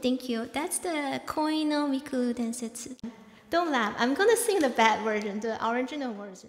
Thank you. That's the Koi no Mikuru Densetsu. Don't laugh. I'm gonna sing the bad version, the original version.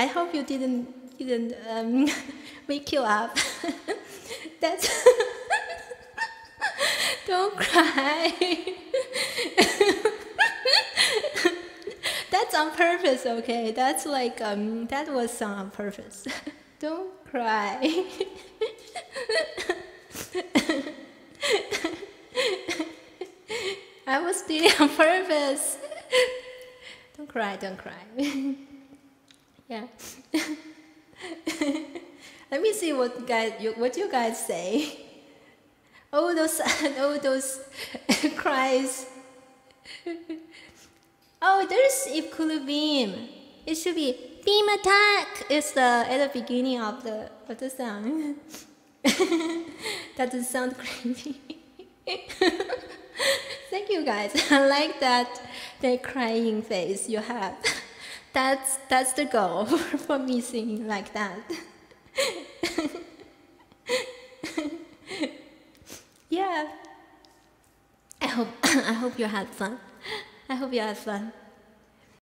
I hope you didn't wake you up. That's don't cry. That's on purpose, okay? That's like that was sung on purpose. Don't cry. I was doing it on purpose. Don't cry. Don't cry. Yeah. Let me see what you guys say. All those cries. Oh, there's Mikuru Beam. It should be Beam Attack. It's at the beginning of the song. That doesn't sound creepy. Thank you guys. I like that crying face you have. That's the goal for me singing like that. Yeah. I hope you had fun.